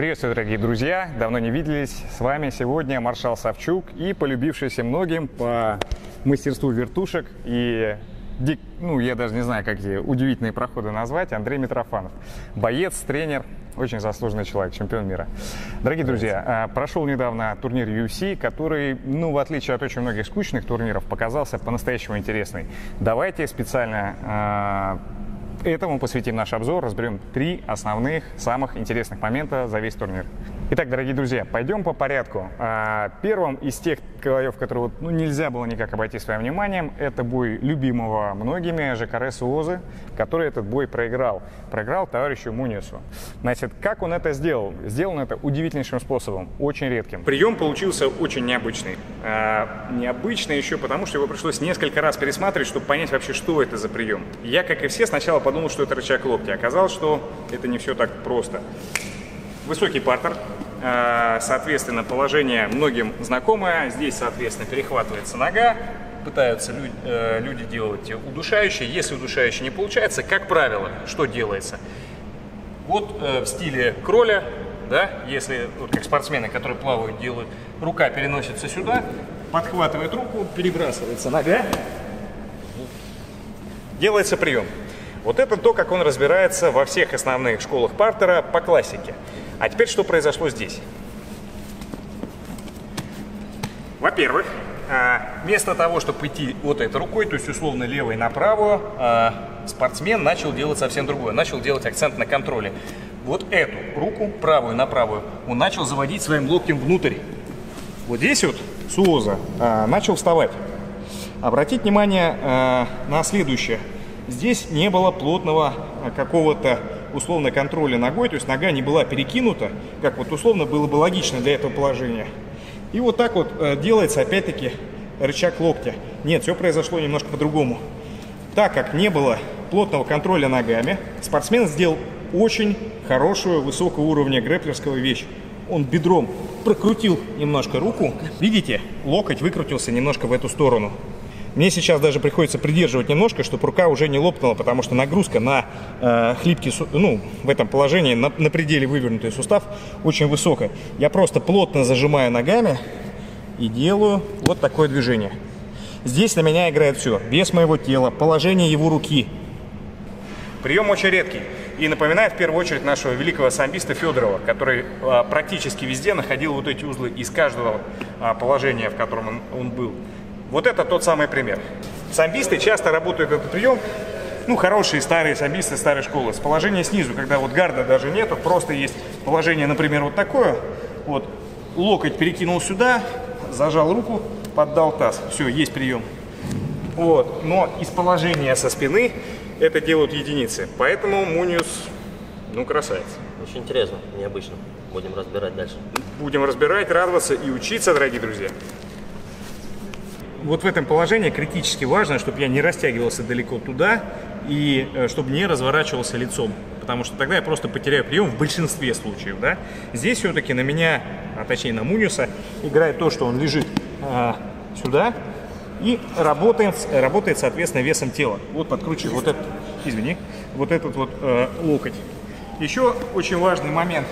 Приветствую, дорогие друзья! Давно не виделись. С вами сегодня Маршал Савчук и полюбившийся многим по мастерству вертушек и, я даже не знаю, какие удивительные проходы назвать, Андрей Митрофанов. Боец, тренер, очень заслуженный человек, чемпион мира. Дорогие друзья, прошел недавно турнир UFC, который, в отличие от очень многих скучных турниров, показался по-настоящему интересный. Давайте специально этому посвятим наш обзор, разберем три основных, самых интересных момента за весь турнир. Итак, дорогие друзья, пойдем по порядку. Первым из тех краев, которые нельзя было никак обойти своим вниманием, это бой любимого многими Жакаре Соузы, который этот бой проиграл. Проиграл товарищу Мунису. Значит, как он это сделал? Сделал он это удивительнейшим способом, очень редким. Прием получился очень необычный. Необычный еще потому, что его пришлось несколько раз пересматривать, чтобы понять вообще, что это за прием. Я, как и все, сначала подумал, что это рычаг локтя. Оказалось, что это не все так просто. Высокий партер, соответственно, положение многим знакомое. Здесь, соответственно, перехватывается нога. Пытаются люди делать удушающие. Если удушающий не получается, как правило, что делается? Вот в стиле кроля, да, если, вот как спортсмены, которые плавают, делают, рука переносится сюда, подхватывает руку, перебрасывается нога. Делается прием. Вот это то, как он разбирается во всех основных школах партера по классике. А теперь что произошло здесь? Во-первых, вместо того, чтобы идти вот этой рукой, то есть условно левой на правую, спортсмен начал делать совсем другое. Начал делать акцент на контроле. Вот эту руку, правую на правую, он начал заводить своим локтем внутрь. Вот здесь вот Соуза начал вставать. Обратите внимание на следующее. Здесь не было плотного какого-то условно контроля ногой, то есть нога не была перекинута, как вот условно было бы логично для этого положения. И вот так вот делается опять-таки рычаг локтя. Нет, все произошло немножко по-другому. Так как не было плотного контроля ногами, спортсмен сделал очень хорошую высокого уровня грэплерского вещь. Он бедром прокрутил немножко руку. Видите, локоть выкрутился немножко в эту сторону. Мне сейчас даже приходится придерживать немножко, чтобы рука уже не лопнула, потому что нагрузка на хлипкий, в этом положении, на пределе вывернутый сустав очень высокая. Я просто плотно зажимаю ногами и делаю вот такое движение. Здесь на меня играет все. Вес моего тела, положение его руки. Прием очень редкий. И напоминает в первую очередь нашего великого самбиста Федорова, который практически везде находил вот эти узлы из каждого положения, в котором он был. Вот это тот самый пример. Самбисты часто работают этот прием, хорошие старые самбисты старой школы, с положения снизу, когда вот гарда даже нету, просто есть положение, например, вот такое, вот локоть перекинул сюда, зажал руку, поддал таз, все, есть прием. Вот, но из положения со спины это делают единицы, поэтому Муниз, красавец. Очень интересно, необычно, будем разбирать дальше. Будем разбирать, радоваться и учиться, дорогие друзья. Вот в этом положении критически важно, чтобы я не растягивался далеко туда и чтобы не разворачивался лицом, потому что тогда я просто потеряю прием в большинстве случаев, да? Здесь все-таки на меня, а точнее на Муниса, играет то, что он лежит сюда и работает, соответственно, весом тела. Вот подкручиваю вот этот, локоть. Еще очень важный момент.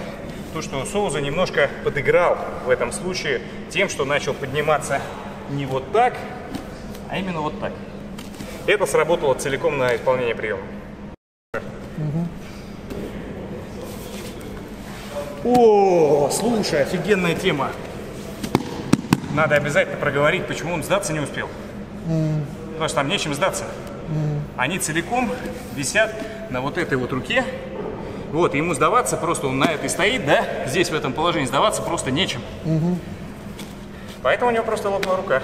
То, что Соуза немножко подыграл в этом случае тем, что начал подниматься не вот так, а именно вот так. Это сработало целиком на исполнение приема. О, слушай, офигенная тема. Надо обязательно проговорить, почему он сдаться не успел. Потому что там нечем сдаться. Они целиком висят на вот этой вот руке. Вот, ему сдаваться просто, он на этой стоит, да? Здесь в этом положении сдаваться просто нечем. Поэтому у него просто лопнула рука.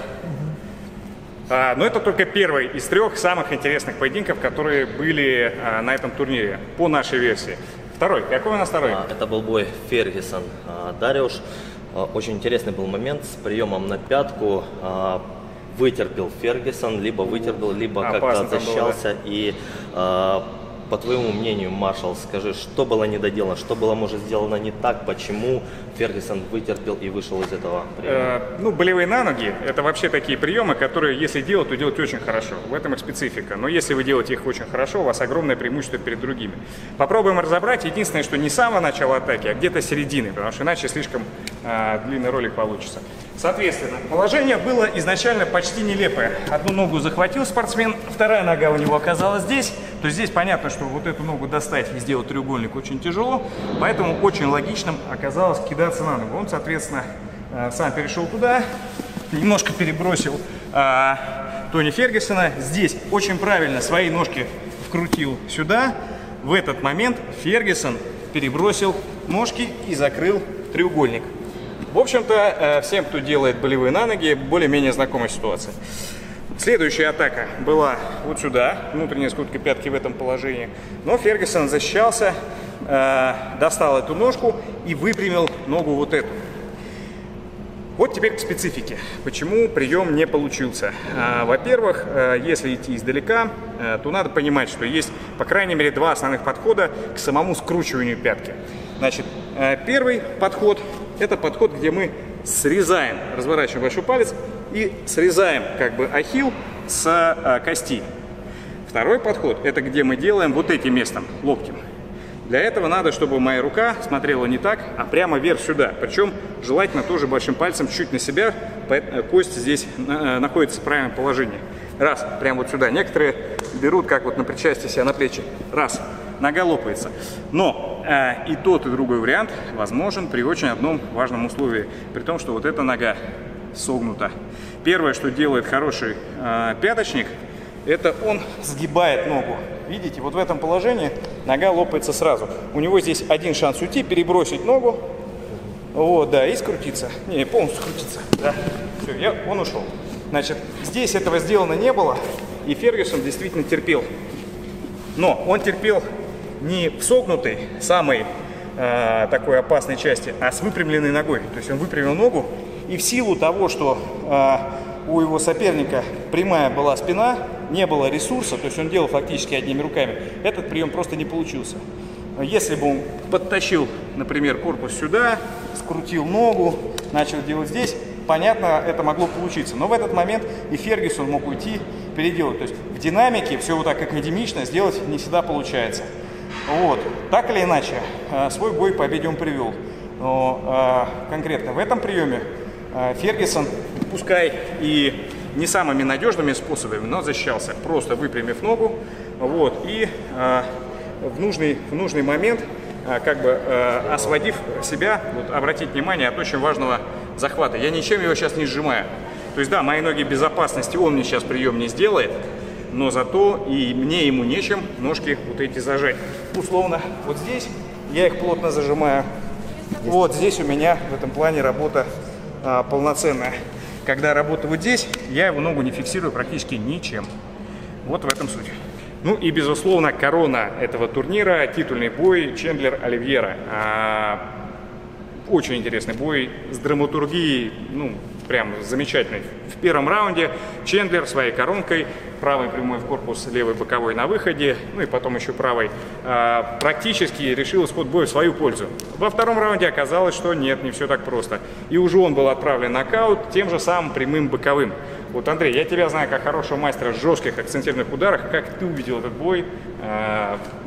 Но это только первый из трех самых интересных поединков, которые были на этом турнире, по нашей версии. Второй. Какой у нас второй? Это был бой Фергюсон Дариуш. Очень интересный был момент с приемом на пятку. Вытерпел Фергюсон, либо вытерпел, либо как-то защищался. И по твоему мнению, Маршал, скажи, что было недоделано, что было, может, сделано не так, почему Фергюсон вытерпел и вышел из этого приема? Ну, болевые на ноги – это вообще такие приемы, которые, если делать, то делать очень хорошо. В этом их специфика. Но если вы делаете их очень хорошо, у вас огромное преимущество перед другими. Попробуем разобрать. Единственное, что не с самого начала атаки, а где-то середины, потому что иначе слишком длинный ролик получится. Соответственно, положение было изначально почти нелепое. Одну ногу захватил спортсмен, вторая нога у него оказалась здесь. То есть здесь понятно, что вот эту ногу достать и сделать треугольник очень тяжело. Поэтому очень логичным оказалось кидаться на ногу. Он, соответственно, сам перешел туда, немножко перебросил Тони Фергюсона. Здесь очень правильно свои ножки вкрутил сюда. В этот момент Фергюсон перебросил ножки и закрыл треугольник. В общем-то, всем, кто делает болевые на ноги, более-менее знакомая ситуация. Следующая атака была вот сюда, внутренняя скрутка пятки в этом положении. Но Фергюсон защищался, достал эту ножку и выпрямил ногу вот эту. Вот теперь к специфике. Почему прием не получился? Во-первых, если идти издалека, то надо понимать, что есть, по крайней мере, два основных подхода к самому скручиванию пятки. Значит, первый подход – это подход, где мы срезаем, разворачиваем большой палец и срезаем как бы ахилл с кости. Второй подход – это где мы делаем вот этим местом, локтем. Для этого надо, чтобы моя рука смотрела не так, а прямо вверх сюда. Причем желательно тоже большим пальцем чуть на себя, кость здесь находится в правильном положении. Раз, прямо вот сюда. Некоторые берут, как вот на причастие себя на плечи. Раз, нога лопается. Но и тот, и другой вариант возможен при очень одном важном условии. При том, что вот эта нога согнута. Первое, что делает хороший пяточник, это он сгибает ногу. Видите, вот в этом положении нога лопается сразу. У него здесь один шанс уйти, перебросить ногу. Вот, да, и скрутиться. Не, полностью скрутиться. Да. Все, он ушел. Значит, здесь этого сделано не было, и Фергюсон действительно терпел. Но он терпел не в согнутой, самой такой опасной части, а с выпрямленной ногой. То есть он выпрямил ногу, и в силу того, что у его соперника прямая была спина, не было ресурса, то есть он делал фактически одними руками, этот прием просто не получился. Если бы он подтащил, например, корпус сюда, скрутил ногу, начал делать здесь, понятно, это могло получиться. Но в этот момент и Фергюсон мог уйти, переделать. То есть в динамике все вот так академично сделать не всегда получается. Вот. Так или иначе, свой бой к победе он привел. Но конкретно в этом приеме Фергюсон, пускай и не самыми надежными способами, но защищался, просто выпрямив ногу, вот, и в нужный момент, как бы освободив себя, вот, обратить внимание от очень важного захвата. Я ничем его сейчас не сжимаю. То есть, да, мои ноги безопасности, он мне сейчас прием не сделает, но зато и мне ему нечем ножки вот эти зажать. Условно, вот здесь я их плотно зажимаю. Вот здесь у меня в этом плане работа полноценная. Когда работаю вот здесь, я его ногу не фиксирую практически ничем. Вот в этом суть. Ну и, безусловно, корона этого турнира, титульный бой Чэндлер-Оливейра. Очень интересный бой с драматургией, ну, прям замечательный. В первом раунде Чэндлер своей коронкой, правой прямой в корпус, левой боковой на выходе, ну и потом еще правой, практически решил исход боя в свою пользу. Во втором раунде оказалось, что нет, не все так просто. И уже он был отправлен в нокаут тем же самым прямым боковым. Вот, Андрей, я тебя знаю как хорошего мастера в жестких акцентированных ударах. Как ты увидел этот бой?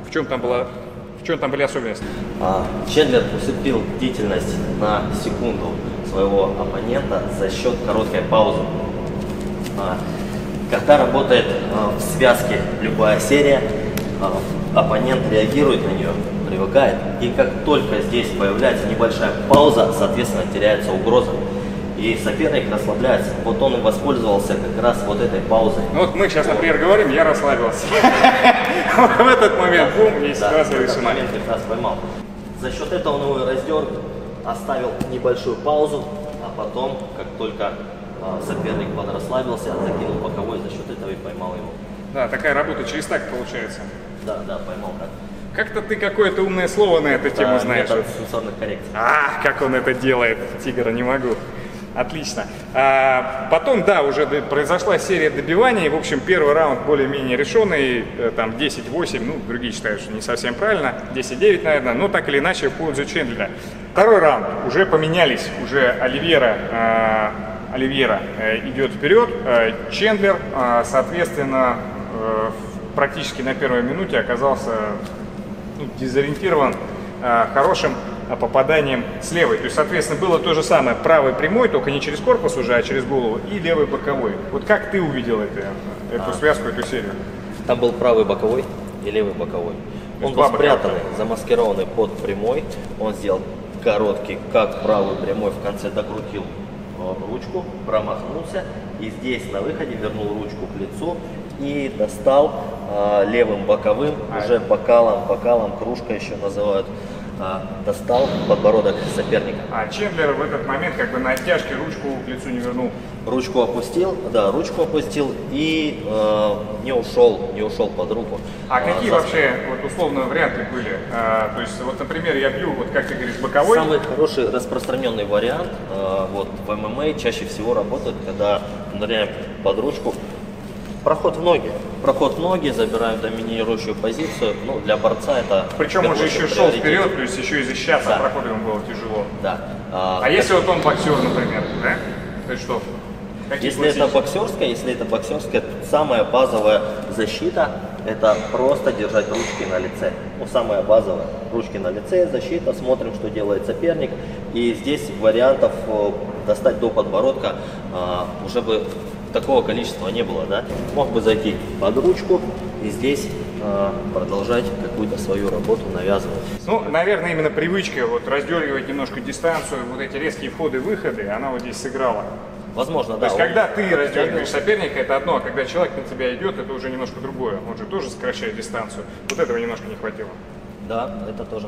В чем там были особенности? Чэндлер усыпил длительность на секунду своего оппонента за счет короткой паузы. Когда работает в связке любая серия, оппонент реагирует на нее, привыкает. И как только здесь появляется небольшая пауза, соответственно, теряется угроза. И соперник расслабляется. Вот он и воспользовался как раз вот этой паузой. Ну, вот мы сейчас, например, говорим, я расслабился. В этот момент, бум, и ситуация решена. Момент как раз поймал. За счет этого он его раздерг, оставил небольшую паузу, а потом, как только соперник подрасслабился, закинул боковой, за счет этого и поймал его. Да, такая работа через так получается. Да, да, поймал так. Как-то ты какое-то умное слово на эту тему знаешь. Метод сенсорных коррекций. Как он это делает, тигра, не могу. Отлично. Потом, да, уже произошла серия добиваний. В общем, первый раунд более-менее решенный. Там 10-8, ну, другие считают, что не совсем правильно. 10-9, наверное, но так или иначе в пользу Чэндлера. Второй раунд. Уже поменялись, уже Оливейра идет вперед. Чэндлер, соответственно, практически на первой минуте оказался дезориентирован хорошим попаданием с левой. То есть, соответственно, было то же самое. Правый прямой, только не через корпус уже, а через голову. И левый боковой. Вот как ты увидел эту связку, эту серию? Там был правый боковой и левый боковой. Он был спрятанный, замаскированный под прямой. Он сделал короткий, как правый прямой, в конце докрутил ручку, промахнулся. И здесь на выходе вернул ручку к лицу и достал левым боковым, уже бокалом, кружка еще называют. Достал подбородок соперника. А Чэндлер в этот момент как бы на оттяжке ручку к лицу не вернул? Ручку опустил, да, ручку опустил и не ушел под руку. А какие вообще вот, условно, варианты были? То есть, вот, например, я бью, вот как ты говоришь, боковой? Самый хороший распространенный вариант вот, в ММА чаще всего работает, когда ныряем под ручку. Проход в ноги. Проход в ноги, забираем доминирующую позицию. Ну, для борца это... Причем он же еще шел вперед, плюс еще и защищаться от прохода ему было тяжело. Да. А если вот он боксер, например, да? То есть что? Если это боксерская, самая базовая защита – это просто держать ручки на лице. Ну, самая базовая. Ручки на лице, защита, смотрим, что делает соперник. И здесь вариантов достать до подбородка уже бы... Такого количества не было, да? Мог бы зайти под ручку и здесь продолжать какую-то свою работу навязывать. Ну, наверное, именно привычка вот раздергивать немножко дистанцию, вот эти резкие входы-выходы, она вот здесь сыграла. Возможно, да. То есть, когда ты раздергиваешь соперника, это одно, а когда человек на тебя идет, это уже немножко другое. Он же тоже сокращает дистанцию. Вот этого немножко не хватило. Да, это тоже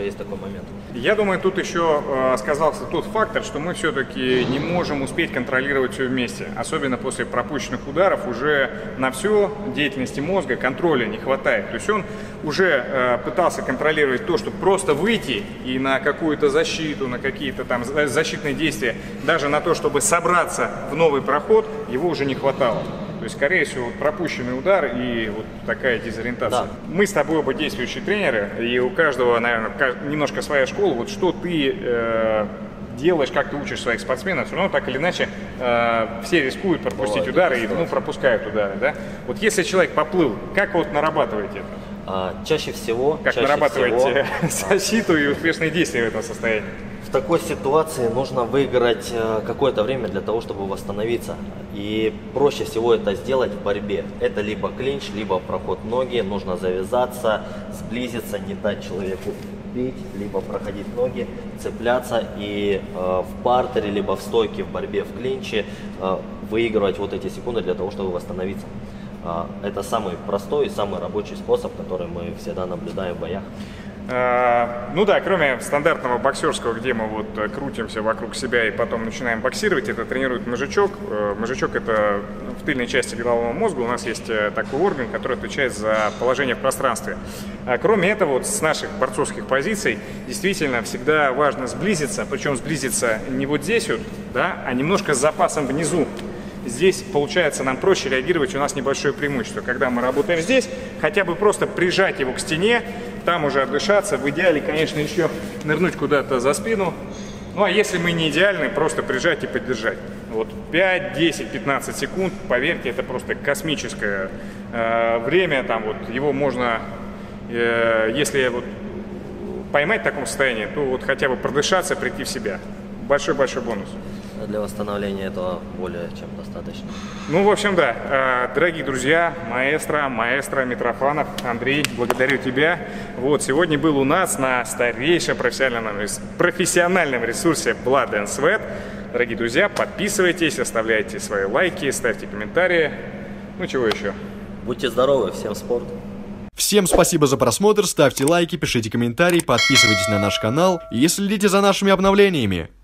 есть такой момент. Я думаю, тут еще сказался тот фактор, что мы все-таки не можем успеть контролировать все вместе. Особенно после пропущенных ударов уже на все деятельности мозга контроля не хватает. То есть он уже пытался контролировать то, чтобы просто выйти и на какую-то защиту, на какие-то там защитные действия, даже на то, чтобы собраться в новый проход, его уже не хватало. То есть, скорее всего, пропущенный удар и вот такая дезориентация. Да. Мы с тобой оба действующие тренеры, и у каждого, наверное, немножко своя школа. Вот что ты делаешь, как ты учишь своих спортсменов, все равно так или иначе все рискуют пропустить удары и пропускают удары. Да? Вот если человек поплыл, как вот нарабатываете это? Чаще всего защиту и успешные действия в этом состоянии? В такой ситуации нужно выиграть какое-то время для того, чтобы восстановиться. И проще всего это сделать в борьбе. Это либо клинч, либо проход ноги. Нужно завязаться, сблизиться, не дать человеку бить, либо проходить ноги, цепляться и в партере, либо в стойке, в борьбе, в клинче выигрывать вот эти секунды для того, чтобы восстановиться. Это самый простой и самый рабочий способ, который мы всегда наблюдаем в боях. Ну да, кроме стандартного боксерского, где мы вот крутимся вокруг себя и потом начинаем боксировать, это тренирует мозжечок. Мозжечок — это в тыльной части головного мозга у нас есть такой орган, который отвечает за положение в пространстве. Кроме этого, вот с наших борцовских позиций действительно всегда важно сблизиться, причем сблизиться не вот здесь вот, да, а немножко с запасом внизу. Здесь, получается, нам проще реагировать, у нас небольшое преимущество. Когда мы работаем здесь, хотя бы просто прижать его к стене, там уже отдышаться. В идеале, конечно, еще нырнуть куда-то за спину. Ну, а если мы не идеальны, просто прижать и поддержать. Вот 5, 10, 15 секунд, поверьте, это просто космическое время. Там вот его можно, если вот поймать в таком состоянии, то вот хотя бы продышаться, прийти в себя. Большой-большой бонус. Для восстановления этого более чем достаточно. Ну, в общем, да. Дорогие друзья, маэстро Митрофанов, Андрей, благодарю тебя. Вот, сегодня был у нас на старейшем профессиональном ресурсе Blood and Sweat. Дорогие друзья, подписывайтесь, оставляйте свои лайки, ставьте комментарии. Ну, чего еще? Будьте здоровы, всем спорт. Всем спасибо за просмотр, ставьте лайки, пишите комментарии, подписывайтесь на наш канал и следите за нашими обновлениями.